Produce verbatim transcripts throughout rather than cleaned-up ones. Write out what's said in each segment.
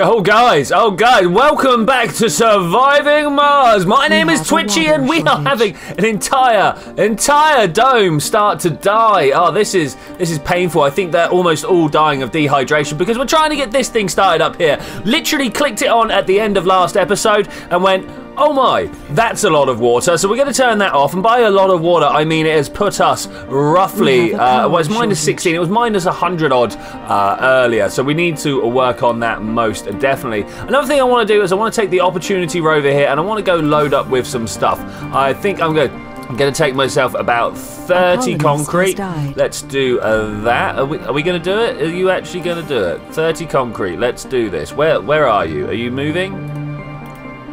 Oh guys, oh guys, welcome back to Surviving Mars. My name is Twitchy and we are having an entire, entire dome start to die. Oh, this is, this is painful. I think they're almost all dying of dehydration because we're trying to get this thing started up here. Literally clicked it on at the end of last episode and went, oh my, that's a lot of water. So we're going to turn that off. And by a lot of water, I mean it has put us roughly, uh, well, it's minus sixteen. It was minus one hundred odd uh, earlier. So we need to work on that most definitely. Another thing I want to do is I want to take the Opportunity rover here and I want to go load up with some stuff. I think I'm going to... I'm going to take myself about thirty concrete. Let's do uh, that. Are we, are we going to do it? Are you actually going to do it? thirty concrete. Let's do this. Where, where are you? Are you moving?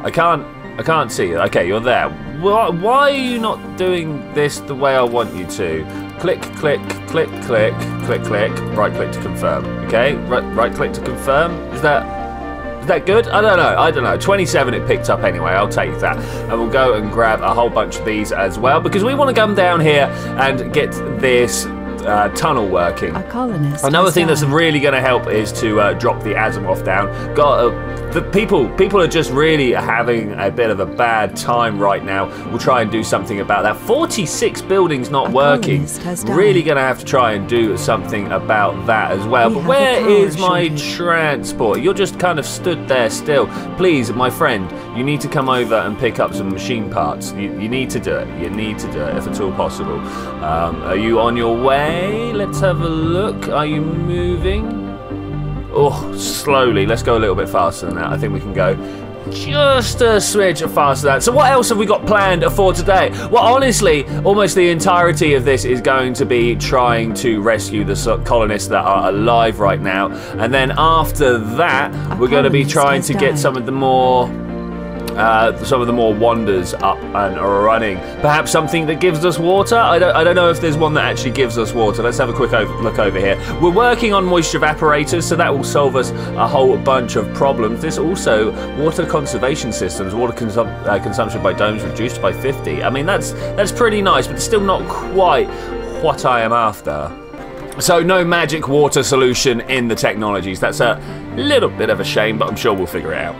I can't... I can't see you. Okay, you're there. Why are you not doing this the way I want you to? Click, click, click, click, click, click. Right click to confirm. Okay, right, right click to confirm. Is that, is that good? I don't know. I don't know. twenty-seven it picked up anyway. I'll take that. And we'll go and grab a whole bunch of these as well because we want to come down here and get this Uh, tunnel working. A colonist Another thing that's really going to help is to uh, drop the Asimov down. Got uh, the people. People are just really having a bit of a bad time right now. We'll try and do something about that. forty-six buildings not a working. Really going to have to try and do something about that as well. We but where is my transport? You're just kind of stood there still. Please, my friend, you need to come over and pick up some machine parts. You, you need to do it. You need to do it if at all possible. Um, are you on your way? Let's have a look. Are you moving? Oh, slowly. Let's go a little bit faster than that. I think we can go just a switch faster than that. So what else have we got planned for today? Well, honestly, almost the entirety of this is going to be trying to rescue the colonists that are alive right now. And then after that, we're going to be trying to get some of the more... Uh, some of the more wonders up and running. Perhaps something that gives us water? I don't, I don't know if there's one that actually gives us water. Let's have a quick over, look over here. We're working on moisture evaporators, so that will solve us a whole bunch of problems. There's also water conservation systems. Water consum uh, consumption by domes reduced by fifty. I mean, that's, that's pretty nice, but still not quite what I am after. So no magic water solution in the technologies. That's a little bit of a shame, but I'm sure we'll figure it out.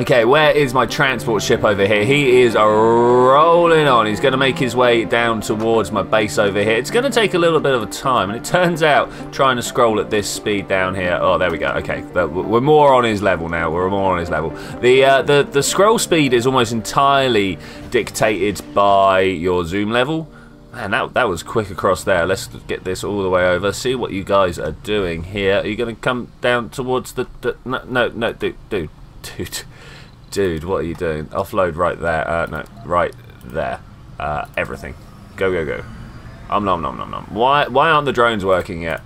Okay, where is my transport ship over here? He is rolling on. He's going to make his way down towards my base over here. It's going to take a little bit of a time, and it turns out trying to scroll at this speed down here. Oh, there we go. Okay, we're more on his level now. We're more on his level. The uh, the the scroll speed is almost entirely dictated by your zoom level. Man, that, that was quick across there. Let's get this all the way over. See what you guys are doing here. Are you going to come down towards the... the no, no, no, dude, dude, dude. Dude, what are you doing? Offload right there. Uh, no, right there. Uh, everything. Go, go, go. Om nom nom nom nom. Why, why aren't the drones working yet?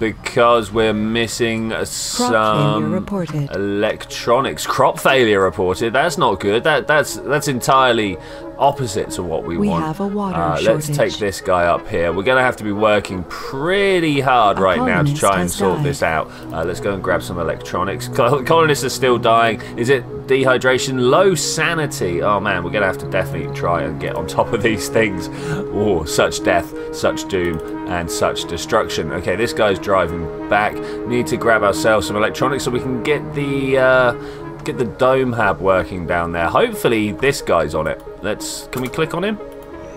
Because we're missing some electronics. Crop failure reported. That's not good. That that's that's entirely opposite to what we, we want. We have a water uh, shortage. Let's take this guy up here. We're going to have to be working pretty hard a right now to try and sort died. this out. Uh, let's go and grab some electronics. Col colonists are still dying. Is it dehydration? Low sanity. Oh man, we're going to have to definitely try and get on top of these things. Oh, such death, such doom, and such destruction. Okay, this guy's driving back. Need to grab ourselves some electronics so we can get the... Uh, get the dome hab working down there. Hopefully this guy's on it. Let's, can we click on him?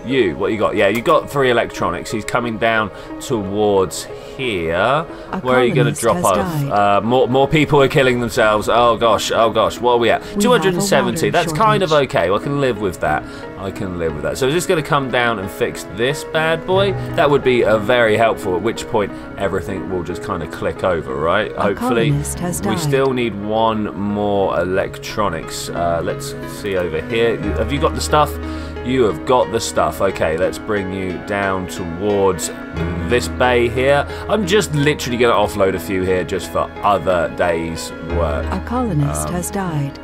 You, what you got? Yeah, you got three electronics. He's coming down towards here. A Where are you going to drop off? Uh, more, more people are killing themselves. Oh gosh, oh gosh. What are we at? We two hundred seventy. That's shortage. Kind of okay. Well, I can live with that. I can live with that. So is this going to come down and fix this bad boy? That would be a very helpful, at which point everything will just kind of click over, right? A Hopefully. We still need one more electronics. Uh, let's see over here. Have you got the stuff? You have got the stuff. Okay, let's bring you down towards this bay here. I'm just literally going to offload a few here just for other days' work. A colonist um, has died.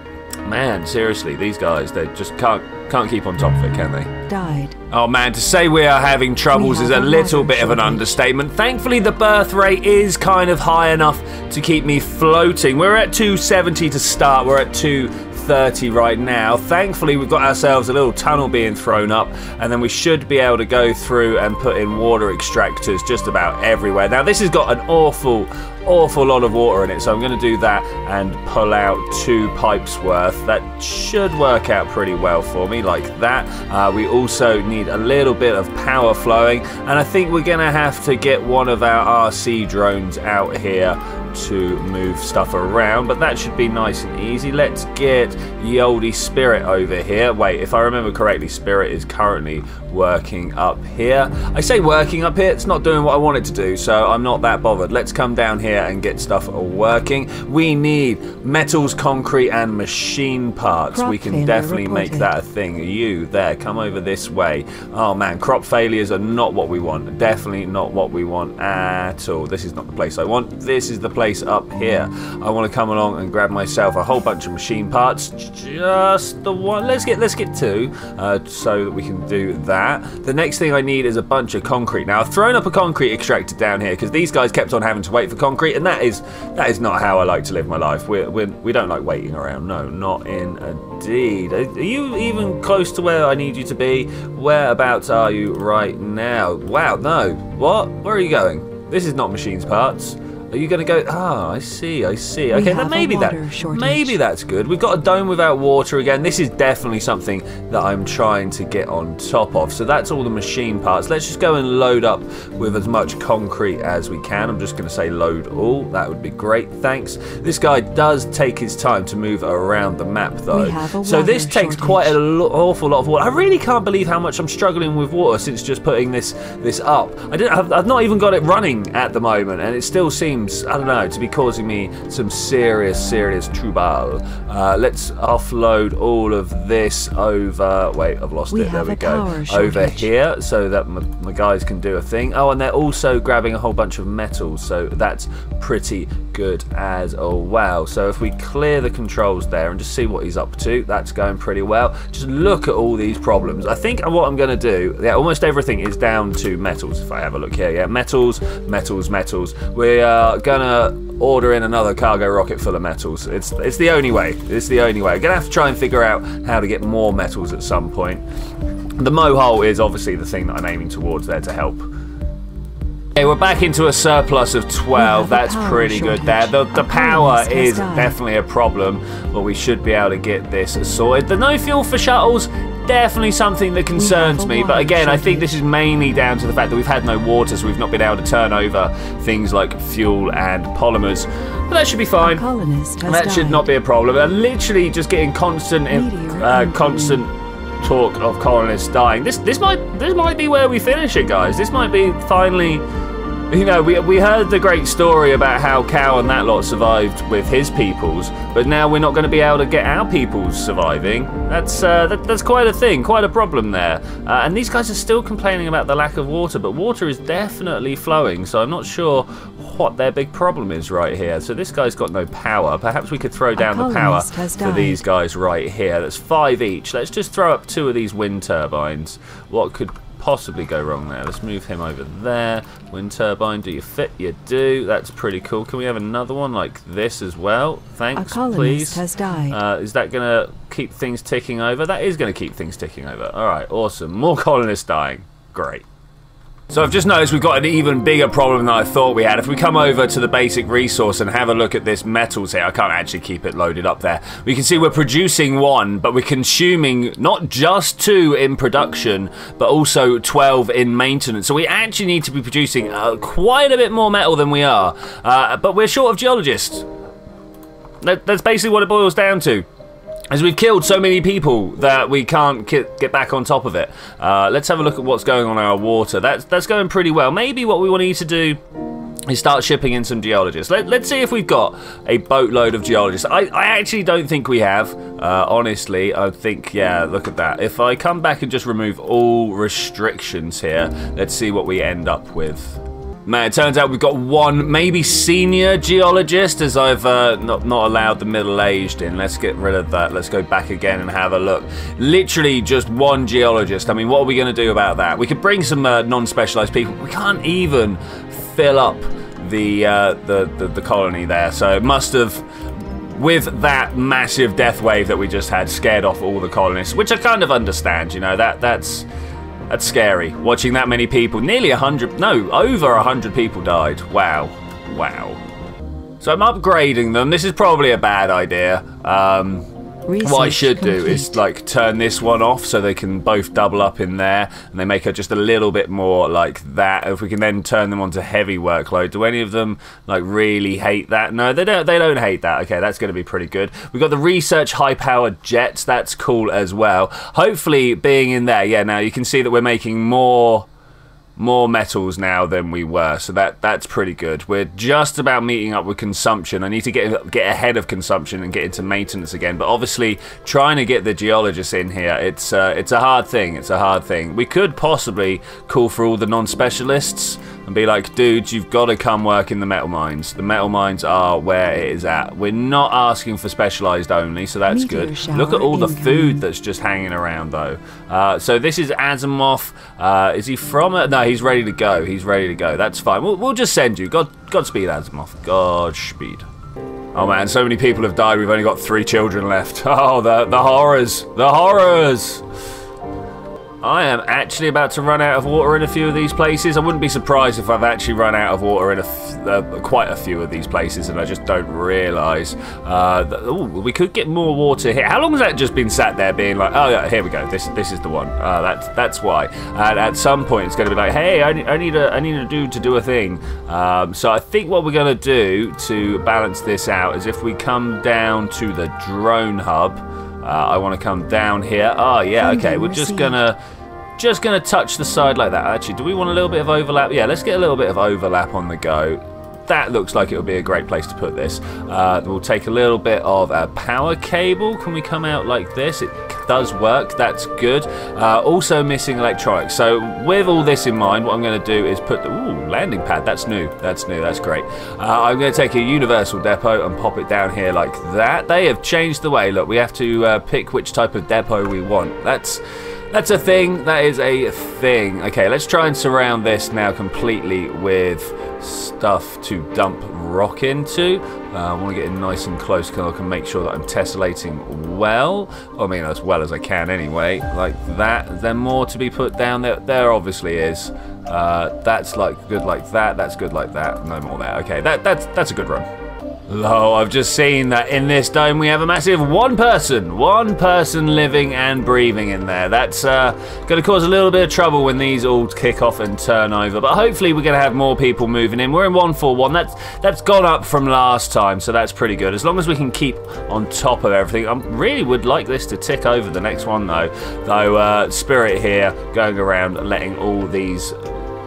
Man, seriously, these guys, they just can't can't keep on top of it, can they? Died. Oh man, to say we are having troubles is a little bit of an understatement. Thankfully, the birth rate is kind of high enough to keep me floating. We're at two seventy to start. We're at two thirty right now. Thankfully, we've got ourselves a little tunnel being thrown up, and then we should be able to go through and put in water extractors just about everywhere. Now, this has got an awful awful lot of water in it, so I'm going to do that and pull out two pipes worth. That should work out pretty well for me, like that. Uh, we also need a little bit of power flowing, and I think we're going to have to get one of our R C drones out here to move stuff around, but that should be nice and easy. Let's get Yoldi Spirit over here. Wait, if I remember correctly, Spirit is currently working up here. I say working up here, it's not doing what I want it to do, so I'm not that bothered. Let's come down here and get stuff working. We need metals, concrete, and machine parts. Crop we can definitely reported. Make that a thing. You there, come over this way. Oh man, crop failures are not what we want. Definitely not what we want at all. This is not the place I want. This is the place up here. I want to come along and grab myself a whole bunch of machine parts. Just the one. Let's get let's get two, uh, so that we can do that. The next thing I need is a bunch of concrete. Now I've thrown up a concrete extractor down here because these guys kept on having to wait for concrete, and that is that is not how I like to live my life. We're, we're, we don't like waiting around. No, not indeed. Are you even close to where I need you to be? Whereabouts are you right now? Wow, no. What? Where are you going? This is not machines parts. Are you going to go? Ah, oh, I see, I see. Okay, then maybe that, maybe that's good. We've got a dome without water again. This is definitely something that I'm trying to get on top of. So that's all the machine parts. Let's just go and load up with as much concrete as we can. I'm just going to say load all. That would be great, thanks. This guy does take his time to move around the map, though. So this takes shortage. quite an awful lot of water. I really can't believe how much I'm struggling with water since just putting this this up. I didn't, I've, I've not even got it running at the moment, and it still seems, I don't know, to be causing me some serious, serious trouble. Uh, let's offload all of this over. Wait, I've lost we it. There we go. Over here, so that my, my guys can do a thing. Oh, and they're also grabbing a whole bunch of metals, so that's pretty good as well. So if we clear the controls there and just see what he's up to, that's going pretty well. Just look at all these problems. I think what I'm going to do, yeah, almost everything is down to metals. If I have a look here, yeah, metals, metals, metals. We are. Uh, gonna order in another cargo rocket full of metals. It's it's the only way. It's the only way. I'm gonna have to try and figure out how to get more metals at some point. The mohole is obviously the thing that I'm aiming towards there to help. Okay, we're back into a surplus of twelve. That's pretty good there. The, the power is definitely a problem, but we should be able to get this sorted. The no fuel for shuttles, definitely something that concerns me, but again, I think this is mainly down to the fact that we've had no water, so we've not been able to turn over things like fuel and polymers. But that should be fine. That should not be a problem. I'm literally just getting constant, uh, constant talk of colonists dying. This, this might, this might be where we finish it, guys. This might be finally. You know, we, we heard the great story about how Cow and that lot survived with his peoples, but now we're not going to be able to get our peoples surviving. That's uh, that, that's quite a thing, quite a problem there. Uh, and these guys are still complaining about the lack of water, but water is definitely flowing, so I'm not sure what their big problem is right here. So this guy's got no power. Perhaps we could throw down the power for these guys right here. That's five each. Let's just throw up two of these wind turbines. What could possibly go wrong there? Let's move him over there. Wind turbine, do you fit? You do. That's pretty cool. Can we have another one like this as well? Thanks, please. Has died. Uh, is that going to keep things ticking over? That is going to keep things ticking over. All right, awesome. More colonists dying. Great. So I've just noticed we've got an even bigger problem than I thought we had. If we come over to the basic resource and have a look at this metals here, I can't actually keep it loaded up there. We can see we're producing one, but we're consuming not just two in production, but also twelve in maintenance. So we actually need to be producing uh, quite a bit more metal than we are, uh, but we're short of geologists. That, that's basically what it boils down to. As we've killed so many people that we can't get back on top of it. Uh, let's have a look at what's going on in our water. That's, that's going pretty well. Maybe what we want to need to do is start shipping in some geologists. Let, let's see if we've got a boatload of geologists. I, I actually don't think we have. Uh, honestly, I think, yeah, look at that. If I come back and just remove all restrictions here, let's see what we end up with. Man, it turns out we've got one, maybe senior geologist, as I've uh, not, not allowed the middle-aged in. Let's get rid of that. Let's go back again and have a look. Literally just one geologist. I mean, what are we going to do about that? We could bring some uh, non-specialized people. We can't even fill up the, uh, the, the, the colony there. So it must have, with that massive death wave that we just had, scared off all the colonists, which I kind of understand, you know, that that's... That's scary, watching that many people, nearly a hundred, no, over a hundred people died. Wow, wow. So I'm upgrading them. This is probably a bad idea. Um, what I should complete. do is like turn this one off so they can both double up in there, and they make her just a little bit more like that. If we can then turn them onto heavy workload, do any of them like really hate that? No, they don't. They don't hate that. Okay, that's going to be pretty good. We've got the research high-powered jets. That's cool as well. Hopefully, being in there, yeah. Now you can see that we're making more. More metals now than we were, so that that's pretty good. We're just about meeting up with consumption. I need to get get ahead of consumption and get into maintenance again. But obviously, trying to get the geologists in here, it's uh, it's a hard thing. It's a hard thing. We could possibly call for all the non-specialists and be like, dudes, you've got to come work in the metal mines. The metal mines are where it is at. We're not asking for specialised only, so that's Meteor good. Look at all income. the food that's just hanging around, though. Uh, so this is Asimov. Uh, is he from it? No. He's ready to go. He's ready to go. That's fine. We'll, we'll just send you. God, Godspeed, Asimov. Godspeed. Oh, man. So many people have died. We've only got three children left. Oh, the, the horrors. The horrors. I am actually about to run out of water in a few of these places. I wouldn't be surprised if I've actually run out of water in a f uh, quite a few of these places and I just don't realise. Uh, ooh, we could get more water here. How long has that just been sat there being like, oh, yeah, here we go. This this is the one. Uh, that's that's why. And at some point, it's going to be like, hey, I need, I need a I need a dude to do a thing. Um, so I think what we're going to do to balance this out is if we come down to the drone hub. Uh, I want to come down here. Oh, yeah, okay. We're just going to just gonna touch the side like that. Actually, do we want a little bit of overlap? Yeah, let's get a little bit of overlap on the go. That looks like it would be a great place to put this. Uh, we'll take a little bit of a power cable. Can we come out like this? It does work. That's good. Uh, also missing electronics. So with all this in mind, what I'm going to do is put the... Ooh, landing pad. That's new. That's new. That's great. Uh, I'm going to take a universal depot and pop it down here like that. They have changed the way. Look, we have to uh, pick which type of depot we want. That's... That's a thing. That is a thing. Okay, let's try and surround this now completely with stuff to dump rock into. Uh, I want to get in nice and close because I can make sure that I'm tessellating well. I mean, as well as I can anyway. Like that. Is there more to be put down there? There obviously is. Uh, that's like good like that. That's good like that. No more there. Okay, that that's that's a good run. Lo, I've just seen that in this dome we have a massive one person, one person living and breathing in there. That's uh, going to cause a little bit of trouble when these all kick off and turn over. But hopefully we're going to have more people moving in. We're in one four one. That's that's gone up from last time, so that's pretty good. As long as we can keep on top of everything. I really would like this to tick over the next one though. Though uh, Spirit here going around and letting all these.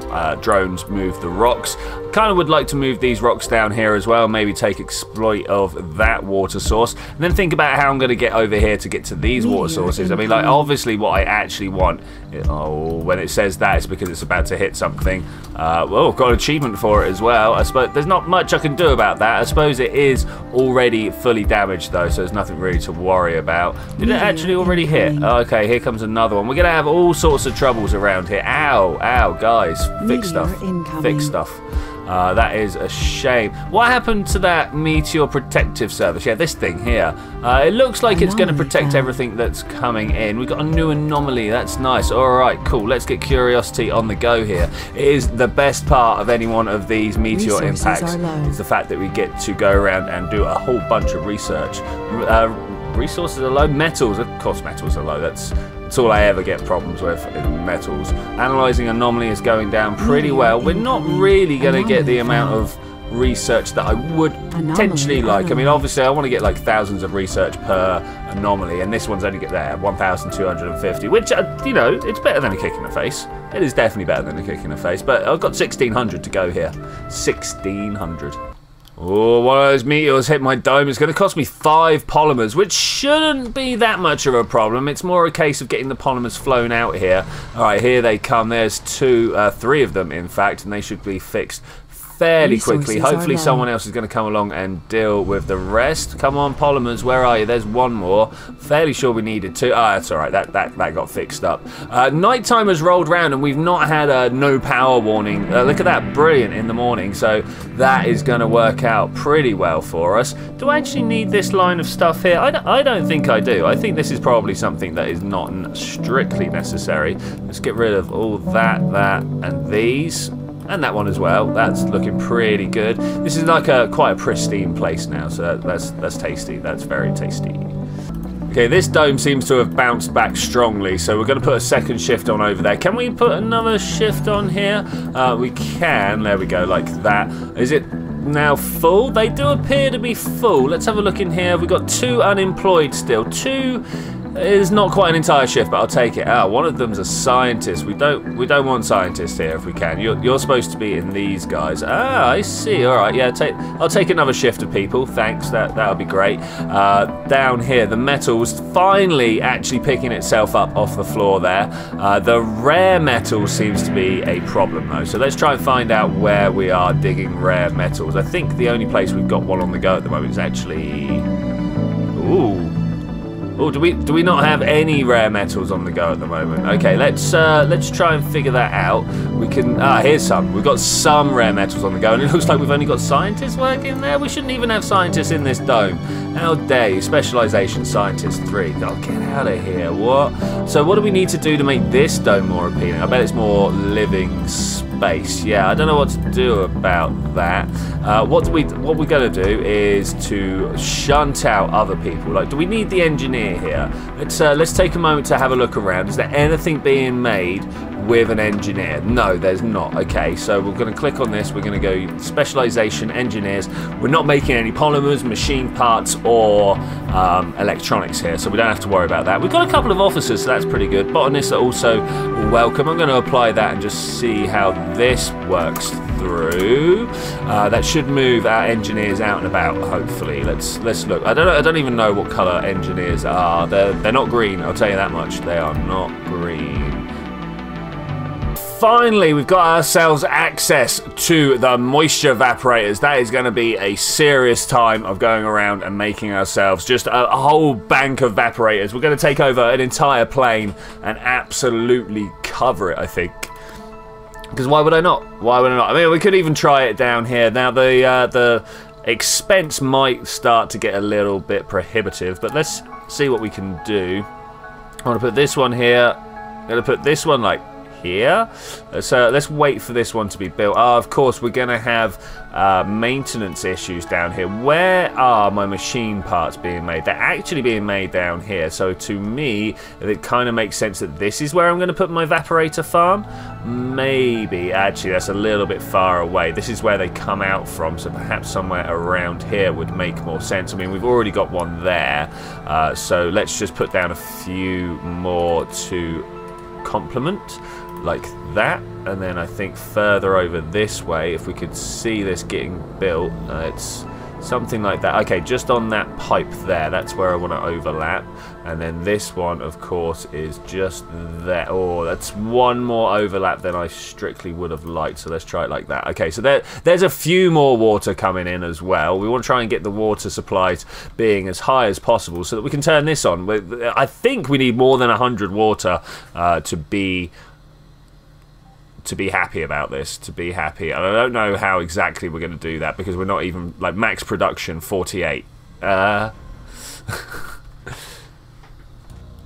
Uh, drones move the rocks. Kind of would like to move these rocks down here as well, maybe take exploit of that water source, and then think about how I'm going to get over here to get to these water sources. I mean, like, obviously what I actually want is, oh, when it says that, it's because it's about to hit something. Uh, well, got an achievement for it as well. I suppose there's not much I can do about that. I suppose it is already fully damaged though, so there's nothing really to worry about. Did it actually already hit? Oh, okay, here comes another one. We're going to have all sorts of troubles around here. Ow, ow, guys. Fix stuff. Fix stuff. Uh, that is a shame. What happened to that meteor protective service? Yeah, this thing here. Uh, it looks like it's going to protect everything that's coming in. We've got a new anomaly. That's nice. All right, cool. Let's get Curiosity on the go here. It is the best part of any one of these meteor impacts. It's the fact that we get to go around and do a whole bunch of research. Uh, resources are low. Metals, of course, metals are low. That's That's all I ever get problems with in metals. Analyzing anomaly is going down pretty well. We're not really going to get the amount of research that I would potentially like. I mean, obviously, I want to get like thousands of research per anomaly, and this one's only get there one thousand two hundred fifty, which, uh, you know, it's better than a kick in the face. It is definitely better than a kick in the face, but I've got sixteen hundred to go here. sixteen hundred. Oh, one of those meteors hit my dome. It's going to cost me five polymers, which shouldn't be that much of a problem. It's more a case of getting the polymers flown out here. All right, here they come. There's two, uh, three of them, in fact, and they should be fixed fairly quickly. Hopefully someone else is going to come along and deal with the rest. Come on, polymers, where are you? There's one more. Fairly sure we needed two. Ah, that's all right. That that that got fixed up. Uh, nighttime has rolled round and we've not had a no power warning. Uh, look at that, brilliant in the morning. So that is going to work out pretty well for us. Do I actually need this line of stuff here? I don't, I don't think I do. I think this is probably something that is not strictly necessary. Let's get rid of all that, that, and these. and that one as well. That's looking pretty good. This is like a quite a pristine place now, so that, that's that's tasty. That's very tasty. Okay, this dome seems to have bounced back strongly, so we're going to put a second shift on over there. Can we put another shift on here? Uh, we can. There we go, like that. Is it now full? They do appear to be full. Let's have a look in here. We've got two unemployed still. Two is not quite an entire shift, but I'll take it. Ah, one of them's a scientist. We don't we don't want scientists here if we can. You're, you're supposed to be in these guys. Ah, I see. All right, yeah, take, I'll take another shift of people. Thanks, that, that'll be great. Uh, down here, the metal's finally actually picking itself up off the floor there. Uh, the rare metal seems to be a problem, though. So let's try and find out where we are digging rare metals. I think the only place we've got one on the go at the moment is actually... Ooh. Oh, do we do we not have any rare metals on the go at the moment? Okay, let's uh, let's try and figure that out. We can ah, here's some. We've got some rare metals on the go, and it looks like we've only got scientists working there. We shouldn't even have scientists in this dome. How dare you? Specialization scientist three. Oh, get out of here! What? So what do we need to do to make this dome more appealing? I bet it's more living space. Yeah, I don't know what to do about that. Uh, what do we what we're gonna do is to shunt out other people. Like, do we need the engineer here? Let's uh, let's take a moment to have a look around. Is there anything being made with an engineer? No, there's not. Okay, so we're going to click on this. We're going to go specialization engineers. We're not making any polymers, machine parts, or um, electronics here, so we don't have to worry about that. We've got a couple of officers, so that's pretty good. Botanists are also welcome. I'm going to apply that and just see how this works through. Uh, that should move our engineers out and about, hopefully. Let's let's look. I don't know, I don't even know what color engineers are. They're they're not green. I'll tell you that much. They are not green. Finally, we've got ourselves access to the moisture evaporators. That is going to be a serious time of going around and making ourselves just a whole bank of evaporators. We're going to take over an entire plane and absolutely cover it, I think. Because why would I not? Why would I not? I mean, we could even try it down here. Now, the, uh, the expense might start to get a little bit prohibitive, but let's see what we can do. I want to put this one here. I'm going to put this one, like, here. So let's wait for this one to be built. Ah, oh, of course, we're going to have uh, maintenance issues down here. Where are my machine parts being made? They're actually being made down here. So to me, it kind of makes sense that this is where I'm going to put my evaporator farm. Maybe. Actually, that's a little bit far away. This is where they come out from. So perhaps somewhere around here would make more sense. I mean, we've already got one there. Uh, so let's just put down a few more to complement. Like that, and then I think further over this way, if we could see this getting built, uh, it's something like that. Okay, just on that pipe there, that's where I want to overlap, and then this one, of course, is just there. Oh, that's one more overlap than I strictly would have liked, so let's try it like that. Okay, so there, there's a few more water coming in as well. We want to try and get the water supplies being as high as possible so that we can turn this on. I think we need more than one hundred water uh, to be... to be happy about this, to be happy. And I don't know how exactly we're going to do that because we're not even, like, max production forty-eight. Uh,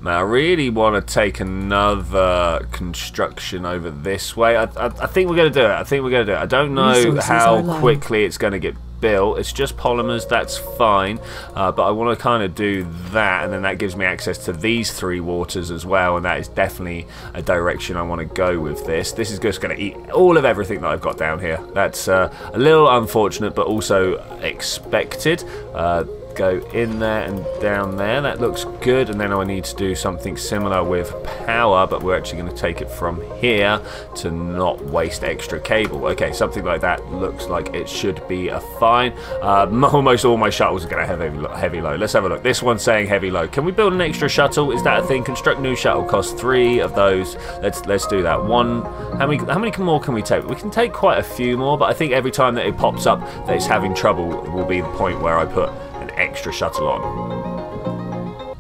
now, I really want to take another construction over this way. I, I, I think we're going to do it. I think we're going to do it. I don't know how quickly it's going to get built. It's just polymers, that's fine, uh, but I want to kind of do that, and then that gives me access to these three waters as well, and that is definitely a direction I want to go with this. This is just going to eat all of everything that I've got down here. That's uh, a little unfortunate, but also expected. Uh, go in there and down there. That looks good, and then I need to do something similar with power, but we're actually going to take it from here to not waste extra cable. Okay, something like that looks like it should be a fine. Uh, almost all my shuttles are going to have heavy, heavy load. Let's have a look. This one's saying heavy load. Can we build an extra shuttle? Is that a thing? Construct new shuttle. Cost three of those. Let's let's do that. One. How many how many more can we take? We can take quite a few more, but I think every time that it pops up that it's having trouble will be the point where I put extra shuttle on.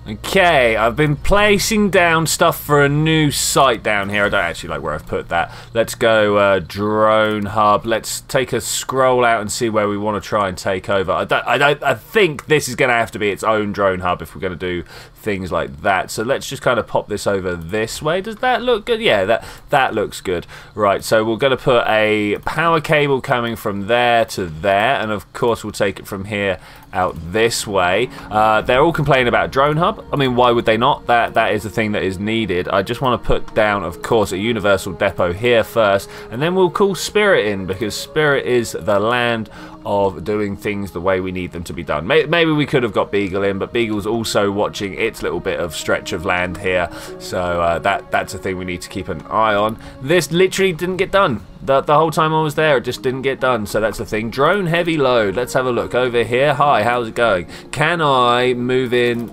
Okay, I've been placing down stuff for a new site down here. I don't actually like where I've put that. Let's go uh, drone hub. Let's take a scroll out and see where we want to try and take over. I, don't, I, don't, I think this is going to have to be its own drone hub if we're going to do things like that. So let's just kind of pop this over this way. Does that look good? Yeah, that, that looks good. Right, so we're going to put a power cable coming from there to there. And of course, we'll take it from here out this way. Uh, they're all complaining about drone hub. I mean, why would they not? That that is the thing that is needed. I just want to put down, of course, a universal depot here first, and then we'll call Spirit in, because Spirit is the land of doing things the way we need them to be done. Maybe we could have got Beagle in, but Beagle's also watching its little bit of stretch of land here, so uh, that that's a thing we need to keep an eye on. This literally didn't get done. The, the whole time I was there, it just didn't get done, so that's the thing. Drone heavy load. Let's have a look over here. Hi, how's it going? Can I move in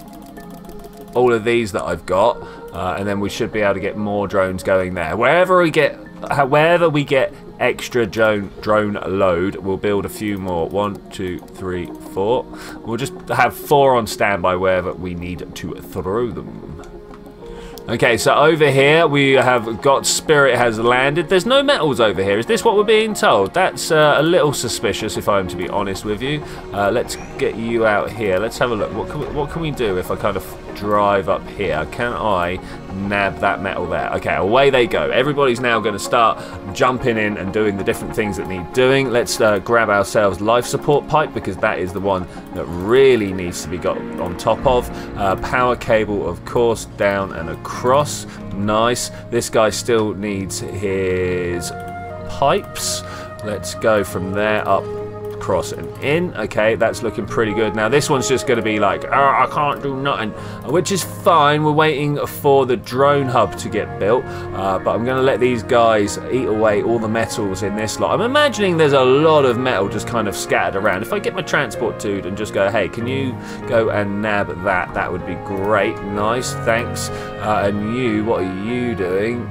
all of these that I've got, uh, and then we should be able to get more drones going there. Wherever we get, however we get extra drone drone load, we'll build a few more. One, two, three, four. We'll just have four on standby wherever we need to throw them. Okay, so over here we have got Spirit has landed. There's no metals over here. Is this what we're being told? That's uh, a little suspicious, if I'm to be honest with you. Uh, let's get you out here. Let's have a look. What can we, what can we do if I kind of drive up here? Can I nab that metal there? Okay, away they go. Everybody's now going to start jumping in and doing the different things that need doing. Let's uh, grab ourselves life support pipe, because that is the one that really needs to be got on top of. Uh, power cable, of course, down and across. Nice. This guy still needs his pipes. Let's go from there up, cross and in. Okay, that's looking pretty good. Now this one's just going to be like, oh, I can't do nothing, which is fine. We're waiting for the drone hub to get built, uh, but I'm going to let these guys eat away all the metals in this lot. I'm imagining there's a lot of metal just kind of scattered around. If I get my transport dude and just go, hey, can you go and nab that? That would be great. Nice, thanks. Uh, and you, what are you doing?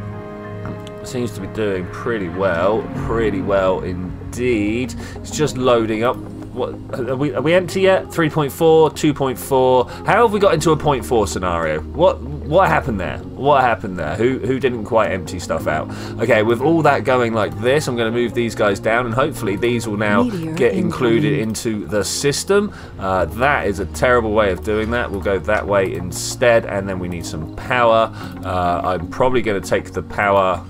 Seems to be doing pretty well, pretty well indeed. Indeed, it's just loading up. What are we, are we empty yet? three point four, two point four. How have we got into a point four scenario? What what happened there? What happened there? Who who didn't quite empty stuff out? Okay, with all that going like this, I'm going to move these guys down, and hopefully these will now Meteor get included incoming. into the system. Uh, that is a terrible way of doing that. We'll go that way instead, and then we need some power. Uh, I'm probably going to take the power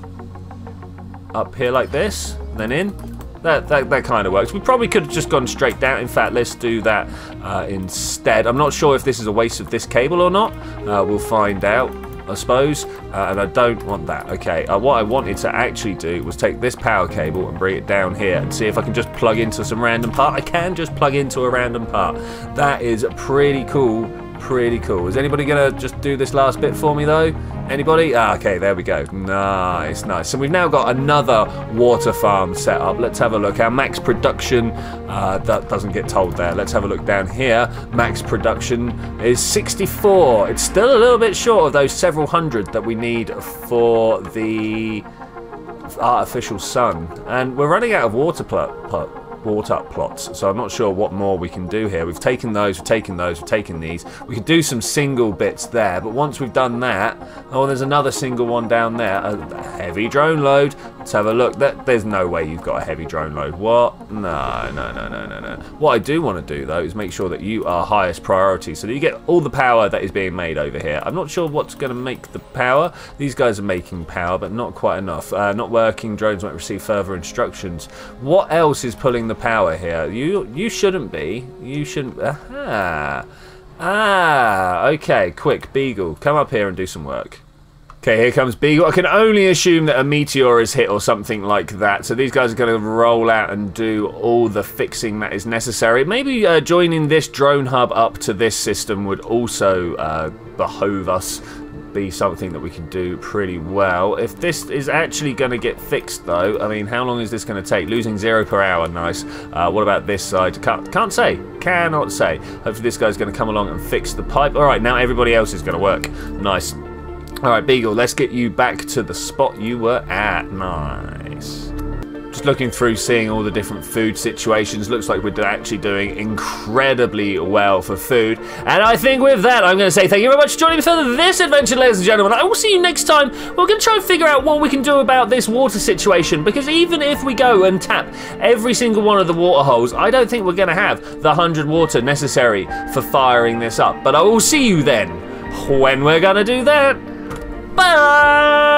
up here like this, then in. That, that, that kind of works. We probably could have just gone straight down. In fact, let's do that uh, instead. I'm not sure if this is a waste of this cable or not. Uh, we'll find out, I suppose. Uh, and I don't want that. Okay, uh, what I wanted to actually do was take this power cable and bring it down here and see if I can just plug into some random part. I can just plug into a random part. That is pretty cool. Pretty cool. Is anybody going to just do this last bit for me, though? Anybody? Ah, okay, there we go. Nice, nice. So we've now got another water farm set up. Let's have a look. Our max production, uh, that doesn't get told there. Let's have a look down here. Max production is sixty-four. It's still a little bit short of those several hundred that we need for the artificial sun. And we're running out of water plug. plug. bought up plots, so I'm not sure what more we can do here. We've taken those, we've taken those, we've taken these. We could do some single bits there, but once we've done that, oh, there's another single one down there. A heavy drone load. Let's have a look. That, there's no way you've got a heavy drone load. What? No, no, no, no, no, no. What I do want to do, though, is make sure that you are highest priority, so that you get all the power that is being made over here. I'm not sure what's going to make the power. These guys are making power, but not quite enough. Uh, not working. Drones might receive further instructions. What else is pulling the power here? You you shouldn't be. You shouldn't. Aha. Ah, okay, quick, Beagle, come up here and do some work. Okay, here comes Beagle. I can only assume that a meteor is hit or something like that, so these guys are going to roll out and do all the fixing that is necessary. Maybe uh, joining this drone hub up to this system would also uh, behove us, be something that we can do pretty well. If this is actually going to get fixed, though, I mean, how long is this going to take? Losing zero per hour, nice. Uh, what about this side? Can't, can't say. Cannot say. Hopefully this guy's going to come along and fix the pipe. All right, now everybody else is going to work. Nice. All right, Beagle, let's get you back to the spot you were at. Nice. Just looking through, seeing all the different food situations, looks like we're actually doing incredibly well for food. And I think with that, I'm going to say thank you very much for joining me for this adventure, ladies and gentlemen. I will see you next time. We're going to try and figure out what we can do about this water situation, because even if we go and tap every single one of the water holes, I don't think we're going to have the hundred water necessary for firing this up. But I will see you then when we're going to do that. Bye!